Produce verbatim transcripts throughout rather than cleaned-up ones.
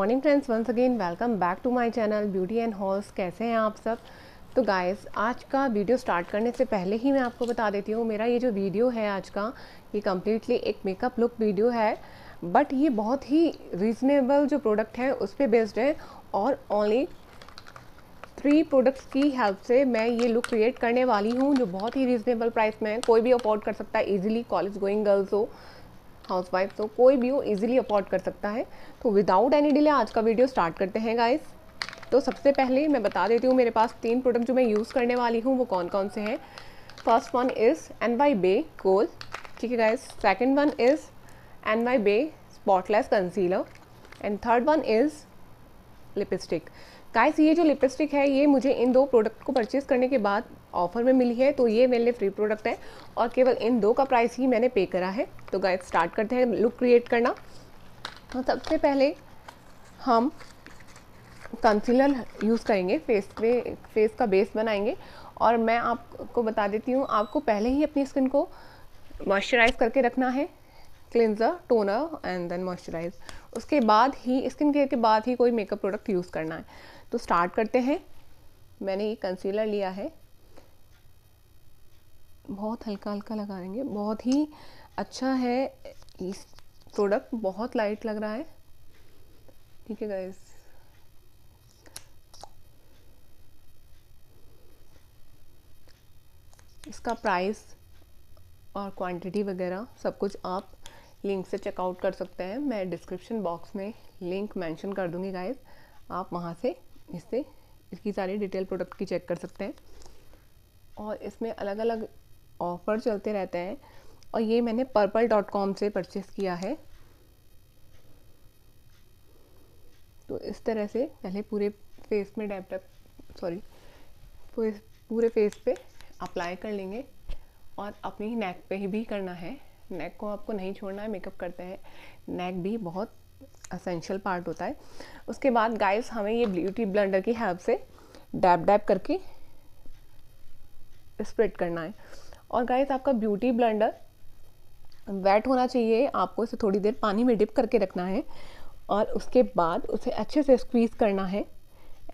Morning friends, once again welcome back to my channel beauty and halls. कैसे हैं आप सब? तो गाइस, आज का वीडियो स्टार्ट करने से पहले ही मैं आपको बता देती हूँ, मेरा ये जो वीडियो है आज का, ये कम्प्लीटली एक मेकअप लुक वीडियो है, बट ये बहुत ही रीज़नेबल जो प्रोडक्ट है उस पर बेस्ड है। और ओनली थ्री प्रोडक्ट्स की हेल्प से मैं ये लुक क्रिएट करने वाली हूँ, जो बहुत ही रीज़नेबल प्राइस में है। कोई भी अफोर्ड कर सकता है ईजिली, कॉलेज गोइंग गर्ल्स हो, हाउसवाइफ, तो कोई भी वो इजीली अफोर्ड कर सकता है। तो विदाउट एनी डिले आज का वीडियो स्टार्ट करते हैं गाइस। तो सबसे पहले मैं बता देती हूँ, मेरे पास तीन प्रोडक्ट जो मैं यूज़ करने वाली हूँ वो कौन कौन से हैं। First one is N Y Bae kohl, ठीक है guys. Second one is N Y Bae spotless concealer and third one is lipstick. Guys, ये जो लिपस्टिक है ये मुझे इन दो प्रोडक्ट को परचेज़ करने के बाद ऑफ़र में मिली है, तो ये मेरे लिए फ्री प्रोडक्ट है और केवल इन दो का प्राइस ही मैंने पे करा है। तो गाइस स्टार्ट करते हैं लुक क्रिएट करना। तो सबसे पहले हम कंसीलर यूज़ करेंगे, फेस पे फेस का बेस बनाएंगे। और मैं आपको बता देती हूँ, आपको पहले ही अपनी स्किन को मॉइस्चराइज़ करके रखना है, cleanser, toner and then moisturise. उसके बाद ही, स्किन केयर के बाद ही कोई मेकअप प्रोडक्ट यूज़ करना है। तो स्टार्ट करते हैं। मैंने ये कंसीलर लिया है, बहुत हल्का हल्का लगाएंगे, बहुत ही अच्छा है ये प्रोडक्ट, बहुत लाइट लग रहा है। ठीक है गाइस, इसका प्राइस और क्वांटिटी वगैरह सब कुछ आप लिंक से चेकआउट कर सकते हैं। मैं डिस्क्रिप्शन बॉक्स में लिंक मेंशन कर दूंगी गाइस, आप वहां से इससे इसकी सारी डिटेल प्रोडक्ट की चेक कर सकते हैं। और इसमें अलग अलग ऑफ़र चलते रहते हैं और ये मैंने पर्पल डॉट कॉम से परचेज़ किया है। तो इस तरह से पहले पूरे फेस में डैप डैप सॉरी पूरे पूरे फेस पे अप्लाई कर लेंगे और अपनी नेक पे ही भी करना है। नेक को आपको नहीं छोड़ना है, मेकअप करते हैं नेक भी बहुत असेंशियल पार्ट होता है। उसके बाद गाइस हमें ये ब्यूटी ब्लेंडर की हेल्प से डैप डैप करके स्प्रेड करना है। और गाइस आपका ब्यूटी ब्लेंडर वेट होना चाहिए, आपको इसे थोड़ी देर पानी में डिप करके रखना है और उसके बाद उसे अच्छे से स्क्वीज़ करना है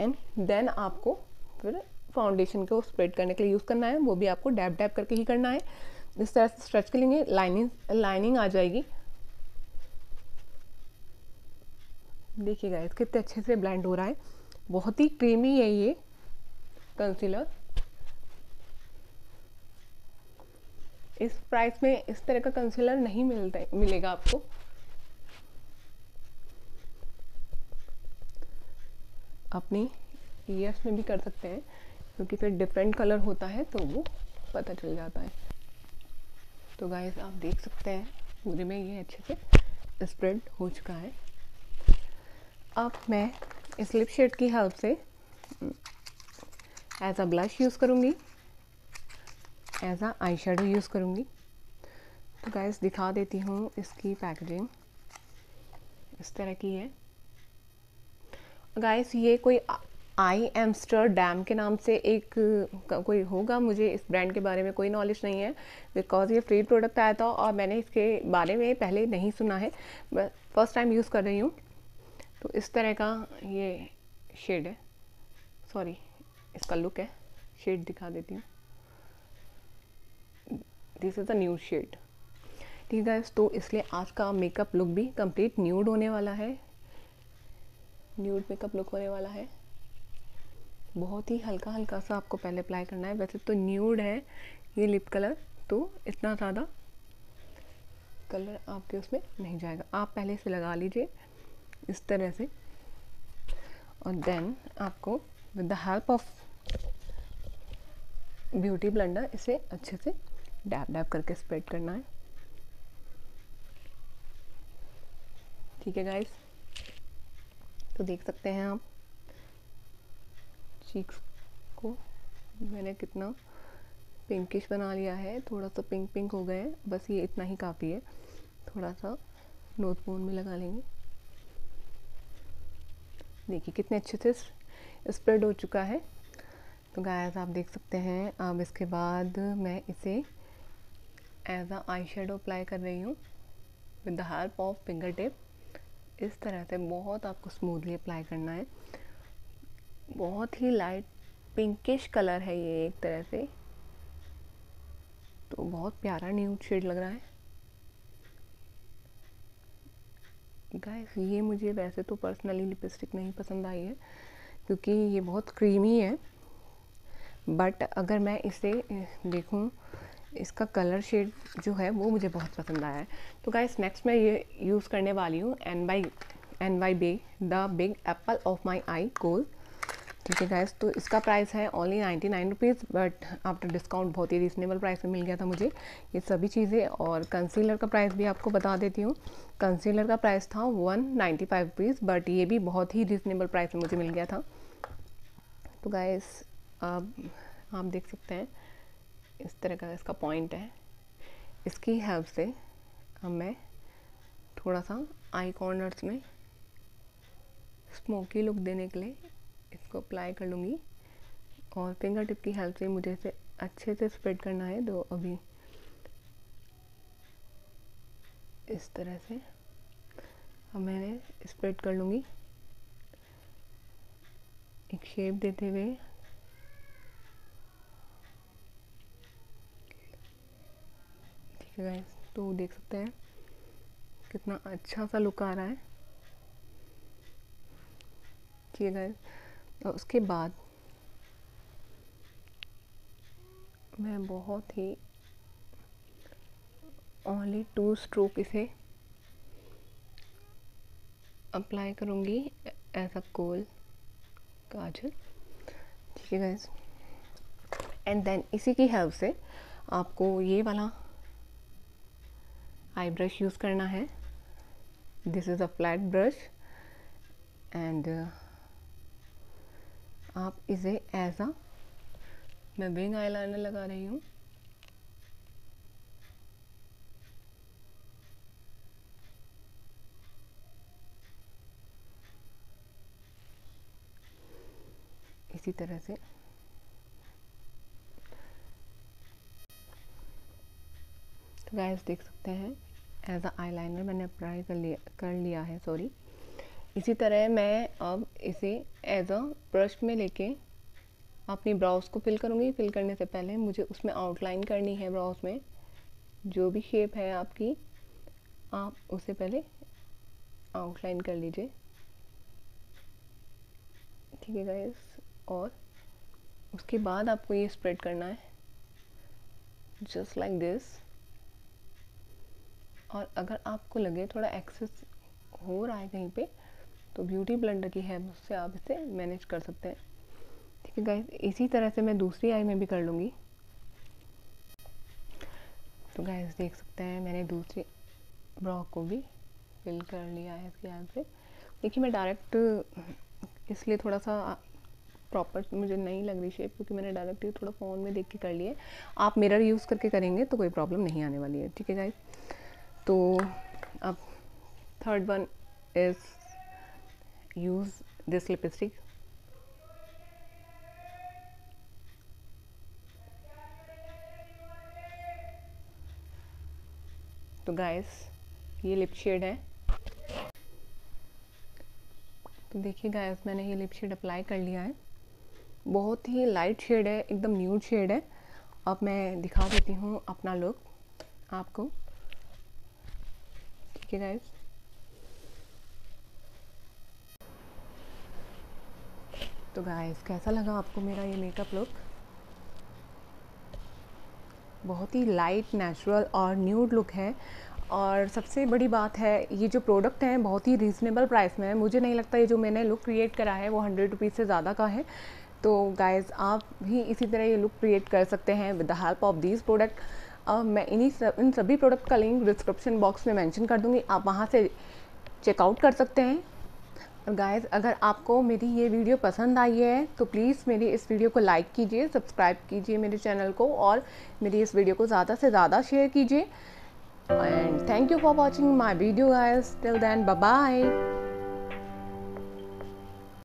एंड देन आपको फिर फाउंडेशन को स्प्रेड करने के लिए यूज़ करना है, वो भी आपको डैप डैप करके ही करना है। इस तरह से स्ट्रेच करेंगे, लाइनिंग लाइनिंग आ जाएगी। देखिए गाइस कितने अच्छे से ब्लेंड हो रहा है, बहुत ही क्रीमी है ये कंसीलर। इस प्राइस में इस तरह का कंसीलर नहीं मिलता मिलेगा आपको। अपने ईयर्स में भी कर सकते हैं, क्योंकि फिर डिफरेंट कलर होता है तो वो पता चल जाता है। तो गाइस आप देख सकते हैं पूरे में ये अच्छे से स्प्रेड हो चुका है। अब मैं इस लिप शेड की हेल्प से एज अ ब्लश यूज़ करूँगी, एज आ आई शेडो यूज़ करूँगी। तो गाइस दिखा देती हूँ, इसकी पैकेजिंग इस तरह की है। गाइस ये कोई आई एम्स्टरडैम के नाम से एक कोई होगा, मुझे इस ब्रांड के बारे में कोई नॉलेज नहीं है, बिकॉज़ ये फ्री प्रोडक्ट आया था और मैंने इसके बारे में पहले नहीं सुना है, मैं फर्स्ट टाइम यूज़ कर रही हूँ। तो इस तरह का ये शेड है, सॉरी इसका लुक है। शेड दिखा देती हूँ, this is a nude shade. ठीक है, तो इसलिए आज का मेकअप लुक भी कंप्लीट न्यूड होने वाला है, न्यूड मेकअप लुक होने वाला है। बहुत ही हल्का हल्का सा आपको पहले अप्लाई करना है। वैसे तो न्यूड है ये लिप कलर, तो इतना ज़्यादा कलर आपके उसमें नहीं जाएगा, आप पहले से लगा लीजिए इस तरह से। और देन आपको with the help of beauty blender इसे अच्छे से डैप डैप करके स्प्रेड करना है। ठीक है गाइस, तो देख सकते हैं आप चीक्स को मैंने कितना पिंकिश बना लिया है, थोड़ा सा पिंक पिंक हो गए हैं, बस ये इतना ही काफ़ी है। थोड़ा सा नोज बोन में लगा लेंगे। देखिए कितने अच्छे से स्प्रेड हो चुका है। तो गाइस आप देख सकते हैं। अब इसके बाद मैं इसे एज आ आई शेडो अप्लाई कर रही हूँ with the help of finger tip. इस तरह से बहुत आपको स्मूथली अप्लाई करना है। बहुत ही लाइट पिंकिश कलर है ये एक तरह से, तो बहुत प्यारा न्यूड शेड लग रहा है गाइस। ये मुझे वैसे तो पर्सनली लिपस्टिक नहीं पसंद आई है क्योंकि ये बहुत क्रीमी है, बट अगर मैं इसे देखूं, इसका कलर शेड जो है वो मुझे बहुत पसंद आया है। तो गाइस नेक्स्ट मैं ये यूज़ करने वाली हूँ N Y Bae the big apple of my eye kohl. ठीक है गाइस, तो इसका प्राइस है only ninety nine rupees, but after discount बहुत ही रीजनेबल प्राइस में मिल गया था मुझे ये सभी चीज़ें। और कंसीलर का प्राइस भी आपको बता देती हूँ, कंसीलर का प्राइस था one ninety five rupees, but ये भी बहुत ही रीजनेबल प्राइस में मुझे मिल गया था। तो गाइस आप, आप देख सकते हैं इस तरह का इसका पॉइंट है, इसकी हेल्प से अब मैं थोड़ा सा आई कॉर्नर्स में स्मोकी लुक देने के लिए इसको अप्लाई कर लूँगी, और फिंगर टिप की हेल्प से मुझे इसे अच्छे से स्प्रेड करना है। तो अभी इस तरह से अब मैंने स्प्रेड कर लूँगी, एक शेप देते हुए। ठीक है गाइस, तो देख सकते हैं कितना अच्छा सा लुक आ रहा है। ठीक है गाइस, और उसके बाद मैं बहुत ही ओनली टू स्ट्रोक इसे अप्लाई करूँगी एज अ कोल काजल। ठीक है गाइस, एंड देन इसी की हेल्प से आपको ये वाला आई ब्रश यूज़ करना है। This is a flat brush and आप इसे एज अ, मैं विंग आई लाइनर लगा रही हूँ। इसी तरह से तो गाइस देख सकते हैं एज अ आई लाइनर मैंने अप्लाई कर लिया कर लिया है सॉरी। इसी तरह मैं अब इसे एज अ ब्रश में लेके अपनी ब्राउज़ को फिल करूँगी। फिल करने से पहले मुझे उसमें आउटलाइन करनी है ब्राउज़ में, जो भी शेप है आपकी आप उसे पहले आउटलाइन कर लीजिए। ठीक है गाइस, और उसके बाद आपको ये स्प्रेड करना है जस्ट लाइक दिस। और अगर आपको लगे थोड़ा एक्सेस हो रहा है कहीं पे, तो ब्यूटी ब्लेंडर की हेल्प से आप इसे मैनेज कर सकते हैं। ठीक है गाइस, इसी तरह से मैं दूसरी आई में भी कर लूँगी। तो गाइस देख सकते हैं मैंने दूसरी ब्रो को भी फिल कर लिया है इसकी हेल्प से। देखिए मैं डायरेक्ट इसलिए थोड़ा सा प्रॉपर मुझे नहीं लग रही शेप, क्योंकि मैंने डायरेक्ट ये थोड़ा फ़ोन में देख के कर लिया है। आप मिरर यूज़ करके करेंगे तो कोई प्रॉब्लम नहीं आने वाली है। ठीक है गाइस, तो अब third one is use this lipstick. तो गाइस ये लिप शेड है, तो देखिए गाइस मैंने ये लिप शेड अप्लाई कर लिया है। बहुत ही लाइट शेड है, एकदम न्यूड शेड है। अब मैं दिखा देती हूँ अपना लुक आपको। ठीक है गाइस, तो गाइस कैसा लगा आपको मेरा ये मेकअप लुक? बहुत ही लाइट, नेचुरल और न्यूड लुक है। और सबसे बड़ी बात है ये जो प्रोडक्ट हैं बहुत ही रीज़नेबल प्राइस में है। मुझे नहीं लगता ये जो मैंने लुक क्रिएट करा है वो हंड्रेड रुपीज़ से ज़्यादा का है। तो गाइस आप भी इसी तरह ये लुक क्रिएट कर सकते हैं with the help of these product. अब मैं इन्हीं सब इन सभी प्रोडक्ट का लिंक डिस्क्रिप्शन बॉक्स में मेंशन कर दूँगी, आप वहाँ से चेकआउट कर सकते हैं। और गाइस अगर आपको मेरी ये वीडियो पसंद आई है तो प्लीज़ मेरी इस वीडियो को लाइक कीजिए, सब्सक्राइब कीजिए मेरे चैनल को, और मेरी इस वीडियो को ज़्यादा से ज़्यादा शेयर कीजिए। And thank you for watching my video guys. Till then bye bye.